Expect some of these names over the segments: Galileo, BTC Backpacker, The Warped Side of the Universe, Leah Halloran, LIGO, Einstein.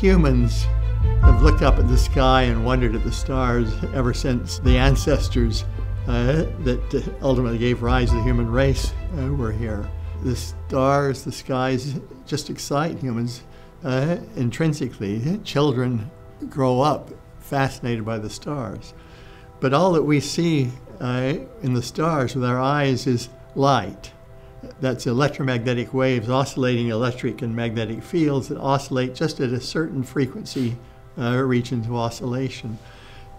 Humans have looked up at the sky and wondered at the stars ever since the ancestors that ultimately gave rise to the human race were here. The stars, the skies just excite humans intrinsically. Children grow up fascinated by the stars. But all that we see in the stars with our eyes is light. That's electromagnetic waves oscillating electric and magnetic fields that oscillate just at a certain frequency regions of oscillation.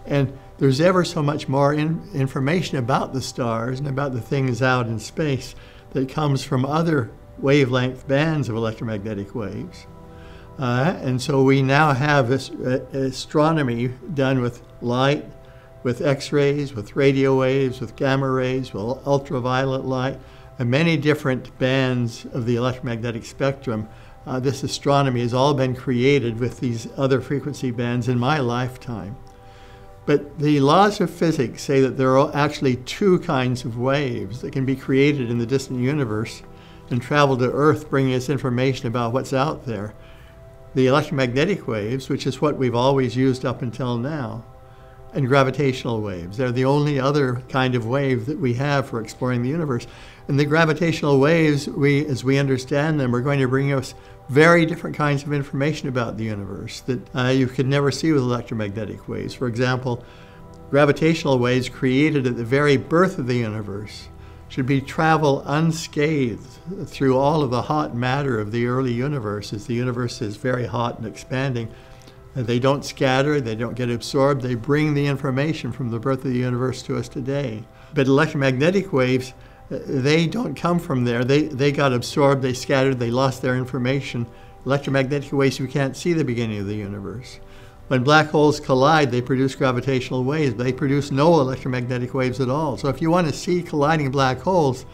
And there's ever so much more information about the stars and about the things out in space that comes from other wavelength bands of electromagnetic waves. And so we now have astronomy done with light, with X-rays, with radio waves, with gamma rays, with ultraviolet light, and many different bands of the electromagnetic spectrum. This astronomy has all been created with these other frequency bands in my lifetime. But the laws of physics say that there are actually two kinds of waves that can be created in the distant universe and travel to Earth, bringing us information about what's out there. The electromagnetic waves, which is what we've always used up until now, and gravitational waves. They're the only other kind of wave that we have for exploring the universe. And the gravitational waves, as we understand them, are going to bring us very different kinds of information about the universe that you could never see with electromagnetic waves. For example, gravitational waves created at the very birth of the universe should be travel unscathed through all of the hot matter of the early universe, as the universe is very hot and expanding. They don't scatter, they don't get absorbed, they bring the information from the birth of the universe to us today. But electromagnetic waves, they don't come from there. They got absorbed, they scattered, they lost their information. Electromagnetic waves, you can't see the beginning of the universe. When black holes collide, they produce gravitational waves. They produce no electromagnetic waves at all. So if you want to see colliding black holes,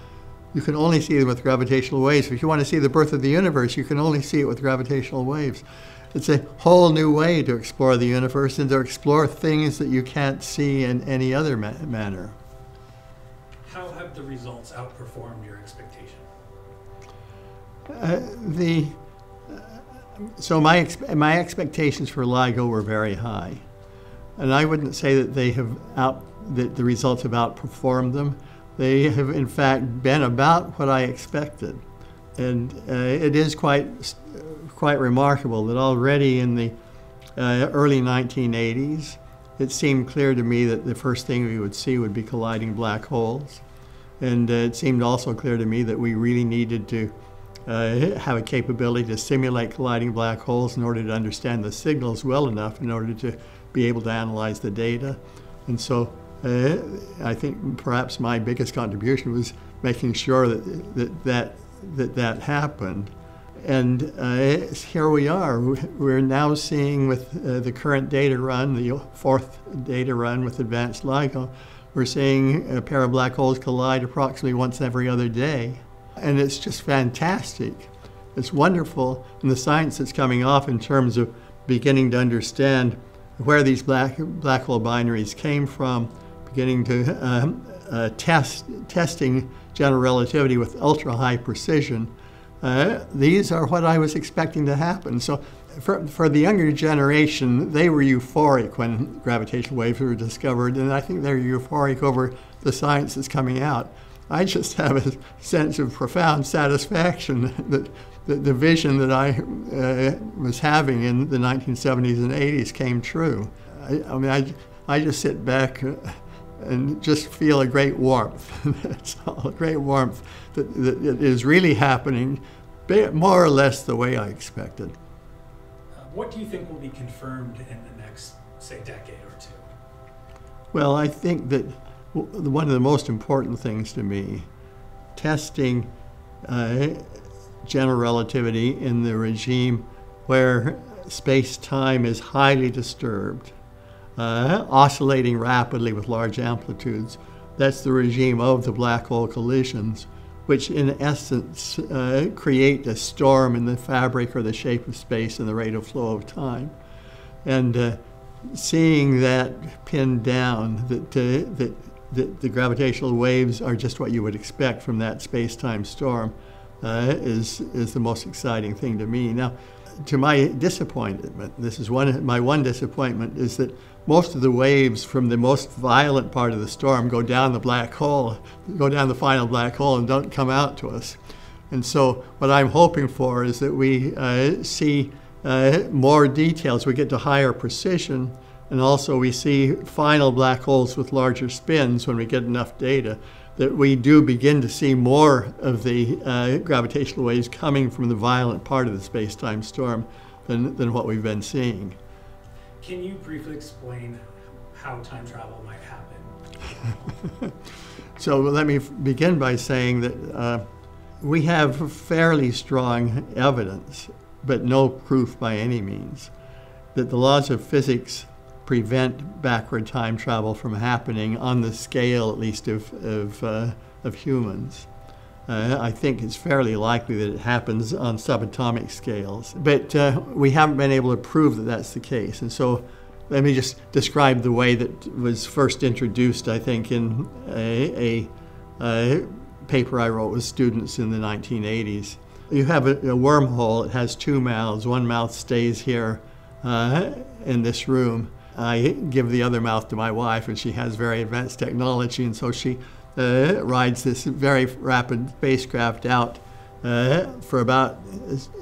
you can only see them with gravitational waves. If you want to see the birth of the universe, you can only see it with gravitational waves. It's a whole new way to explore the universe and to explore things that you can't see in any other manner. How have the results outperformed your expectation? So my expectations for LIGO were very high, and I wouldn't say that the results have outperformed them. They have in fact been about what I expected, and it is quite remarkable that already in the early 1980s, it seemed clear to me that the first thing we would see would be colliding black holes. And it seemed also clear to me that we really needed to have a capability to simulate colliding black holes in order to understand the signals well enough in order to be able to analyze the data. And so I think perhaps my biggest contribution was making sure that happened. And here we are. We're now seeing with the current data run, the fourth data run with advanced LIGO, we're seeing a pair of black holes collide approximately once every other day. And it's just fantastic. It's wonderful. And the science that's coming off in terms of beginning to understand where these black hole binaries came from, beginning to testing general relativity with ultra-high precision. These are what I was expecting to happen. So for the younger generation, they were euphoric when gravitational waves were discovered, and I think they're euphoric over the science that's coming out. I just have a sense of profound satisfaction that the vision that I was having in the 1970s and 80s came true. I mean, I just sit back and just feel a great warmth. That's all, a great warmth that it is really happening more or less the way I expected. What do you think will be confirmed in the next, say, decade or two? Well, I think that one of the most important things to me, testing general relativity in the regime where space-time is highly disturbed, oscillating rapidly with large amplitudes. That's the regime of the black hole collisions, which in essence create a storm in the fabric or the shape of space and the rate of flow of time. And seeing that pinned down, that the gravitational waves are just what you would expect from that space-time storm is the most exciting thing to me. Now, to my disappointment, this is my one disappointment, is that most of the waves from the most violent part of the storm go down the black hole, go down the final black hole, and don't come out to us. And so what I'm hoping for is that we see more details, we get to higher precision, and also we see final black holes with larger spins when we get enough data, that we do begin to see more of the gravitational waves coming from the violent part of the space-time storm than what we've been seeing. Can you briefly explain how time travel might happen? So let me begin by saying that we have fairly strong evidence, but no proof by any means, that the laws of physics prevent backward time travel from happening on the scale, at least, of humans. I think it's fairly likely that it happens on subatomic scales, but we haven't been able to prove that that's the case. And so let me just describe the way that was first introduced, I think, in a paper I wrote with students in the 1980s. You have a wormhole, it has two mouths. One mouth stays here in this room. I give the other mouth to my wife, and she has very advanced technology, and so she rides this very rapid spacecraft out for about,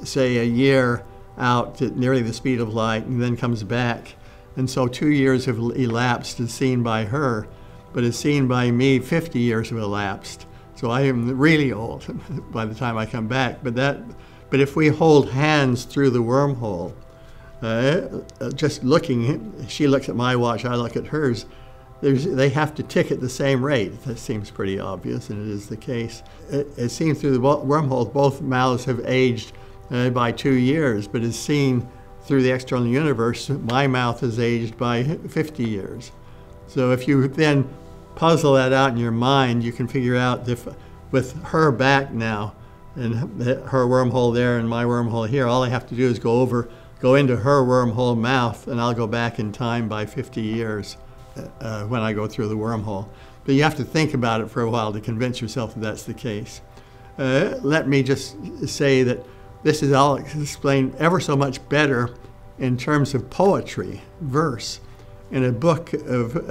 say, a year out at nearly the speed of light, and then comes back. And so 2 years have elapsed as seen by her, but as seen by me, 50 years have elapsed. So I am really old by the time I come back. But if we hold hands through the wormhole, just looking, she looks at my watch, I look at hers, they have to tick at the same rate. That seems pretty obvious, and it is the case. As seen through the wormhole, both mouths have aged by 2 years, but as seen through the external universe, my mouth has aged by 50 years. So if you then puzzle that out in your mind, you can figure out if, with her back now, and her wormhole there and my wormhole here, all I have to do is go into her wormhole mouth, and I'll go back in time by 50 years. When I go through the wormhole. But you have to think about it for a while to convince yourself that that's the case. Let me just say that this is all explained ever so much better in terms of poetry, verse. In a book of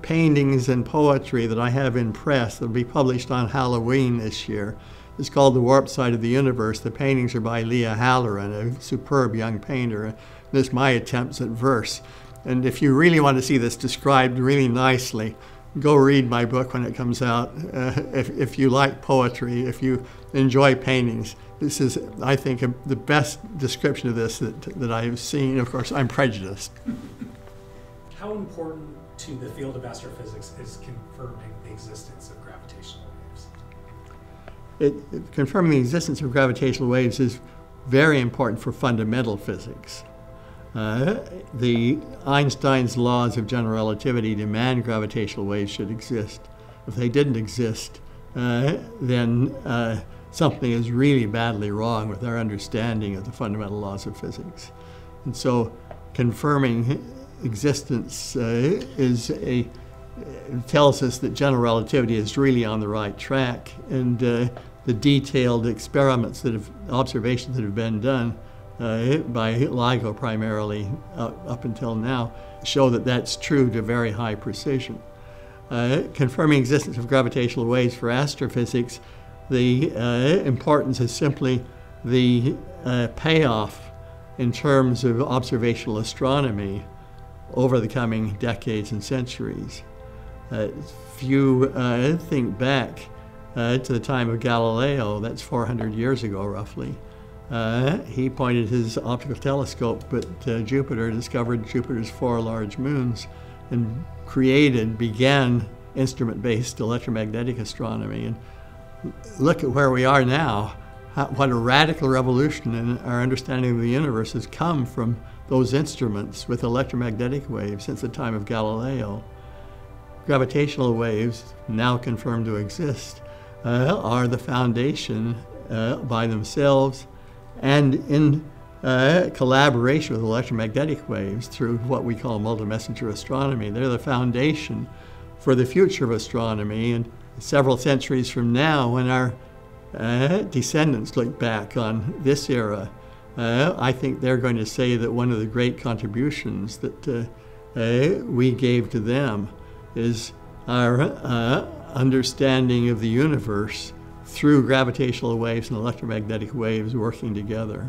paintings and poetry that I have in press that will be published on Halloween this year, it's called The Warped Side of the Universe. The paintings are by Leah Halloran, a superb young painter. This is my attempts at verse. And if you really want to see this described really nicely, go read my book when it comes out. If you like poetry, if you enjoy paintings, this is, I think, the best description of this that I have seen. Of course, I'm prejudiced. How important to the field of astrophysics is confirming the existence of gravitational waves? Confirming the existence of gravitational waves is very important for fundamental physics. The Einstein's laws of general relativity demand gravitational waves should exist. If they didn't exist, then something is really badly wrong with our understanding of the fundamental laws of physics. And so confirming existence tells us that general relativity is really on the right track, and the detailed experiments observations that have been done by LIGO primarily up until now, show that that's true to very high precision. Confirming existence of gravitational waves for astrophysics, the importance is simply the payoff in terms of observational astronomy over the coming decades and centuries. If you think back to the time of Galileo, that's 400 years ago roughly, he pointed his optical telescope at Jupiter, discovered Jupiter's four large moons, and began instrument-based electromagnetic astronomy. And look at where we are now. What a radical revolution in our understanding of the universe has come from those instruments with electromagnetic waves since the time of Galileo. Gravitational waves, now confirmed to exist, are the foundation by themselves, and in collaboration with electromagnetic waves through what we call multi-messenger astronomy. They're the foundation for the future of astronomy, and several centuries from now, when our descendants look back on this era, I think they're going to say that one of the great contributions that we gave to them is our understanding of the universe through gravitational waves and electromagnetic waves working together.